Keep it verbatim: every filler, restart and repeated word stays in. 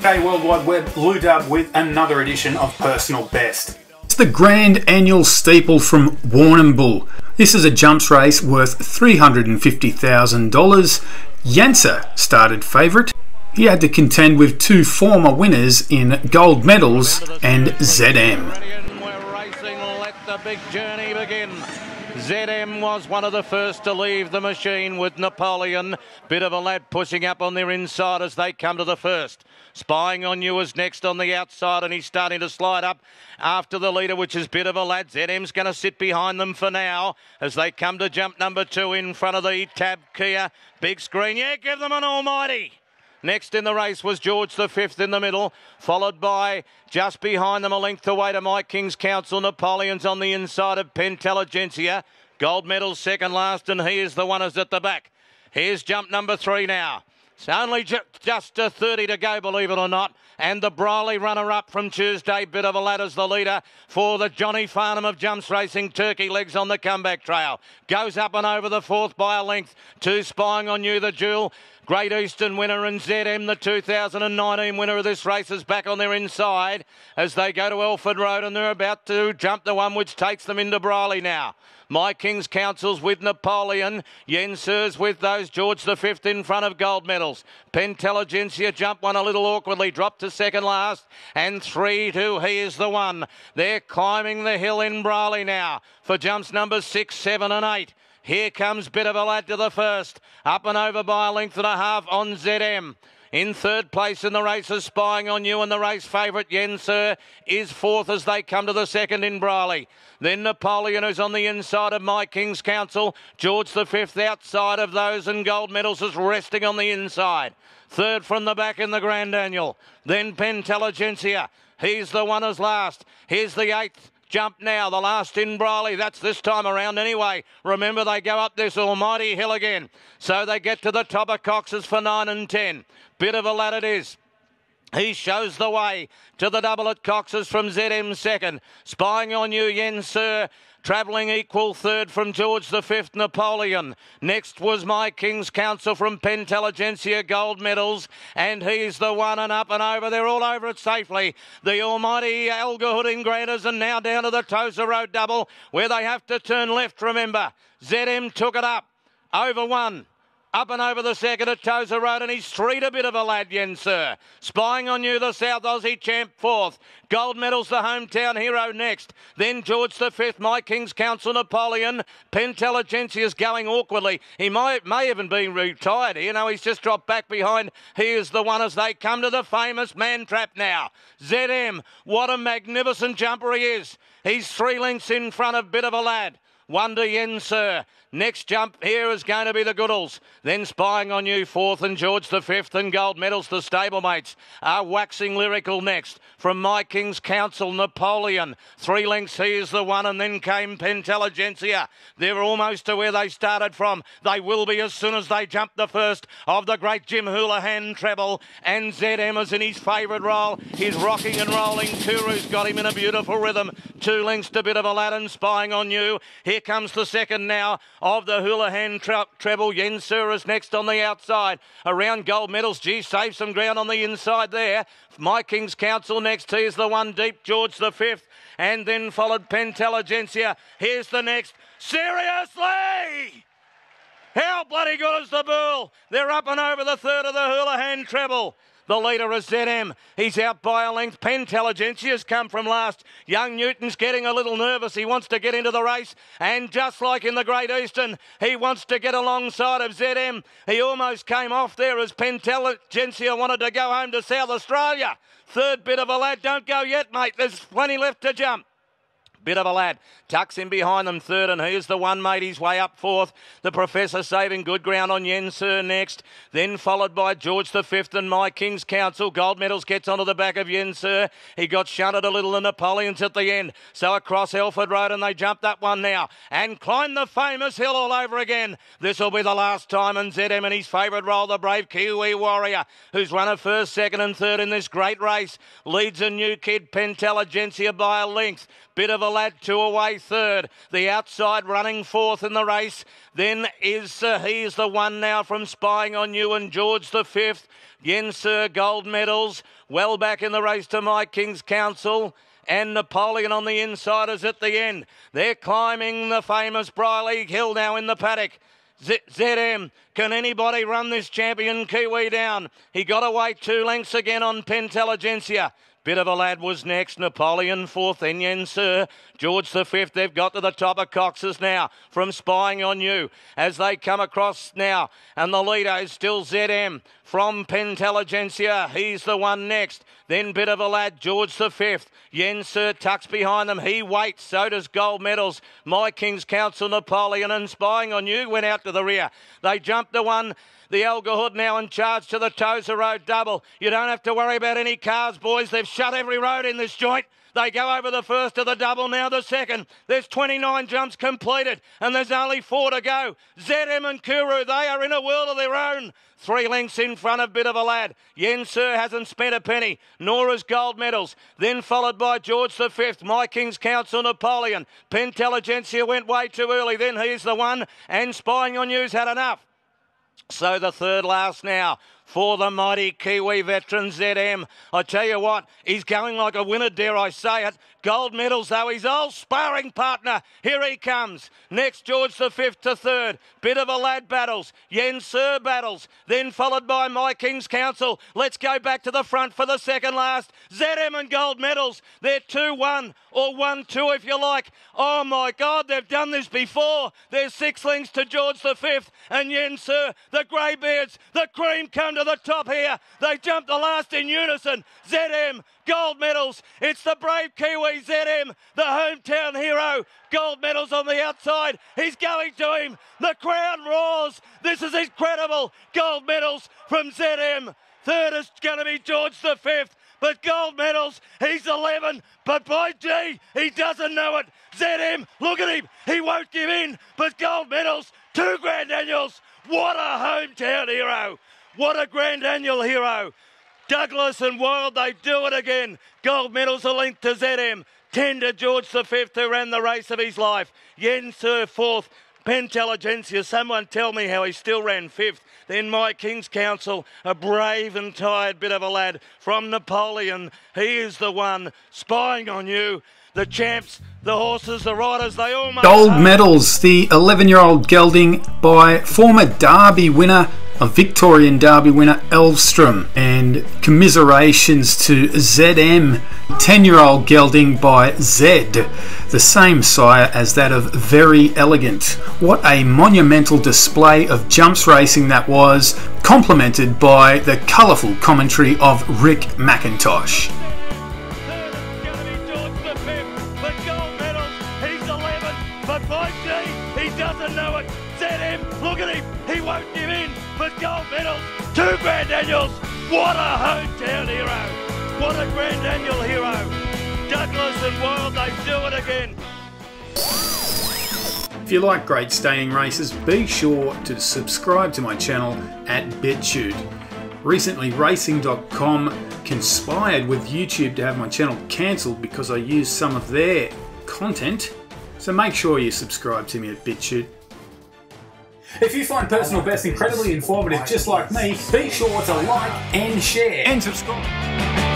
Hey, World Wide Web, Lou Dub with another edition of Personal Best. It's the Grand Annual Steeple from Warrnambool. This is a jumps race worth three hundred fifty thousand dollars. Yensir started favourite. He had to contend with two former winners in Gold Medals and Zed Em. We're racing, let the big journey begin. Zed Em was one of the first to leave the machine with Napoleon. Bit of a Lad pushing up on their inside as they come to the first. Spying on You is next on the outside, and he's starting to slide up after the leader, which is Bit of a Lad. Zed Em's going to sit behind them for now as they come to jump number two in front of the Tab Kia. Big screen. Yeah, give them an almighty. Next in the race was George the Fifth in the middle, followed by, just behind them, a length away to My King's Council. Napoleon's on the inside of Pentelligentsia. Gold Medal's second last, and he is the one who's at the back. Here's jump number three now. It's only ju just a thirty to go, believe it or not. And the Briley runner-up from Tuesday, Bit of a Lad, is the leader for the Johnny Farnham of jumps racing. Turkey Legs on the comeback trail. Goes up and over the fourth by a length. Two Spying on You, the jewel. Great Eastern winner, and Zed Em, the two thousand nineteen winner of this race, is back on their inside as they go to Elford Road, and they're about to jump the one which takes them into Briley now. My King's Council's with Napoleon. Yensir's with those. George the Fifth in front of Gold Medals. Pentelligentsia jumped one a little awkwardly, dropped to second last, and three two, he is the one. They're climbing the hill in Briley now for jumps numbers six, seven and eight. Here comes Bit of a Lad to the first. Up and over by a length and a half on Zed Em. In third place in the race is Spying on You, and the race favourite Yensir is fourth as they come to the second in Briley. Then Napoleon, who's on the inside of My King's Council. George the Fifth outside of those, and Gold Medals is resting on the inside. Third from the back in the Grand Annual. Then Pentelligentsia. He's the one as last. Here's the eighth. Jump now, the last in Briley. That's this time around anyway. Remember, they go up this almighty hill again. So they get to the top of Cox's for nine and ten. Bit of a Lad it is. He shows the way to the double at Cox's from Zed Em second. Spying on You, Yensir. Travelling equal third from George the Fifth, Napoleon. Next was My King's Council from Pentelligentsia, Gold Medals, and he's the one, and up and over. They're all over it safely. The almighty Alga Hood in Granders, and now down to the Toza Road double, where they have to turn left, remember. Zed Em took it up. Over one. Up and over the second at Toza Road, and he's three to Bit of a Lad, Yensir. Spying on You, the South Aussie champ, fourth. Gold Medals, the hometown hero, next. Then George the Fifth, My King's Council, Napoleon. Pentelligentsia's going awkwardly. He might, may even be retired. You know, he's just dropped back behind. He is the one as they come to the famous man trap now. Zed Em, what a magnificent jumper he is. He's three lengths in front of Bit of a Lad. One to Yensir. Next jump here is going to be the Goodalls. Then Spying on You, fourth, and George the Fifth, and Gold Medals, the stablemates, are waxing lyrical next. From My King's Council, Napoleon. Three lengths, he is the one, and then came Pentelligentsia. They're almost to where they started from. They will be as soon as they jump the first of the great Jim Houlihan treble, and Zed Em is in his favourite role. He's rocking and rolling. Kuru's got him in a beautiful rhythm. Two lengths to Bit of a Lad, and Spying on You. Here Here comes the second now of the Houlihan treble. Yensir is next on the outside. Around Gold Medals. Gee, save some ground on the inside there. My King's Council next. Here's the one deep, George the Fifth. And then followed Pentelligentsia. Here's the next. Seriously! How bloody good is the bull? They're up and over the third of the Houlihan treble. The leader is Zed Em. He's out by a length. Pentelligentia's come from last. Young Newton's getting a little nervous. He wants to get into the race. And just like in the Great Eastern, he wants to get alongside of Zed Em. He almost came off there as Pentelligentsia wanted to go home to South Australia. Third Bit of a Lad. Don't go yet, mate. There's plenty left to jump. Bit of a Lad tucks in behind them third, and he's the one made his way up fourth. The Professor saving good ground on Yensir next, then followed by George the Fifth and My King's Council. Gold Medals gets onto the back of Yensir. He got shunted a little, and Napoleon's at the end. So across Elford Road, and they jump that one now and climb the famous hill all over again. This will be the last time, and Zed Em in his favourite role, the brave Kiwi warrior, who's runner first, second and third in this great race, leads a new kid, Pentelligentsia, by a length. Bit of a the Lad two away third. The outside running fourth in the race. Then is uh, he's the one now from Spying on You and George the Fifth. Yensir, Gold Medals, well back in the race to My King's Council. And Napoleon on the inside is at the end. They're climbing the famous Briley hill now in the paddock. Z Zed Em, can anybody run this champion Kiwi down? He got away two lengths again on Pentelligentsia. Bit of a Lad was next. Napoleon fourth, then Yensir. George the Fifth, they've got to the top of Cox's now from Spying on You as they come across now. And the leader is still Zed Em from Pentelligentsia. He's the one next. Then Bit of a Lad, George the Fifth. Yensir tucks behind them. He waits. So does Gold Medals. My King's Council, Napoleon, and Spying on You went out to the rear. They jumped the one. The Elgahud now in charge to the Toza Road double. You don't have to worry about any cars, boys. They've shut every road in this joint. They go over the first of the double, now the second. There's twenty-nine jumps completed, and there's only four to go. Zed Em and Kuru, they are in a world of their own. Three lengths in front of Bit of a Lad. Yensir hasn't spent a penny, nor has Gold Medals. Then followed by George the Fifth, My King's Council, Napoleon. Pentelligentsia went way too early. Then he's the one, and Spying on You's had enough. So the third last now for the mighty Kiwi veteran Zed Em. I tell you what, he's going like a winner, dare I say it. Gold Medals, though, his old sparring partner. Here he comes. Next, George the Fifth to third. Bit of a Lad battles. Yensir battles. Then followed by My King's Council. Let's go back to the front for the second last. Zed Em and Gold Medals. They're two one or one two if you like. Oh, my God, they've done this before. There's six lengths to George the Fifth and Yensir. The greybeards, the cream come to the top here. They jump the last in unison. Zed Em, Gold Medals. It's the brave Kiwi Zed Em, the hometown hero. Gold Medals on the outside. He's going to him. The crowd roars. This is incredible. Gold Medals from Zed Em. Third is going to be George the Fifth. But Gold Medals, he's eleven. But by gee, he doesn't know it. Zed Em, look at him. He won't give in. But Gold Medals, two Grand Annuals. What a hometown hero. What a Grand Annual hero. Douglas and Wilde, they do it again. Gold Medals are linked to Zed Em. ten to George the Fifth, who ran the race of his life. Yensir fourth. Pentelligentsia, someone tell me how he still ran fifth. Then My King's Council, a brave and tired Bit of a Lad from Napoleon. He is the one. Spying on You. The champs, the horses, the riders, they all must. Gold Medals, the eleven-year-old gelding by former Derby winner, a Victorian Derby winner, Elvstroem. And commiserations to Zed Em, ten-year-old gelding by Zed, the same sire as that of Very Elegant. What a monumental display of jumps racing that was, complemented by the colourful commentary of Rick McIntosh. Two Grand Annuals, what a hometown hero, what a Grand Annual hero. Douglas and Wilde, they do it again. If you like great staying races, be sure to subscribe to my channel at BitChute. Recently, racing dot com conspired with YouTube to have my channel cancelled because I used some of their content, so make sure you subscribe to me at BitChute. If you find Personal Best incredibly informative just like me, be sure to like and share. And subscribe.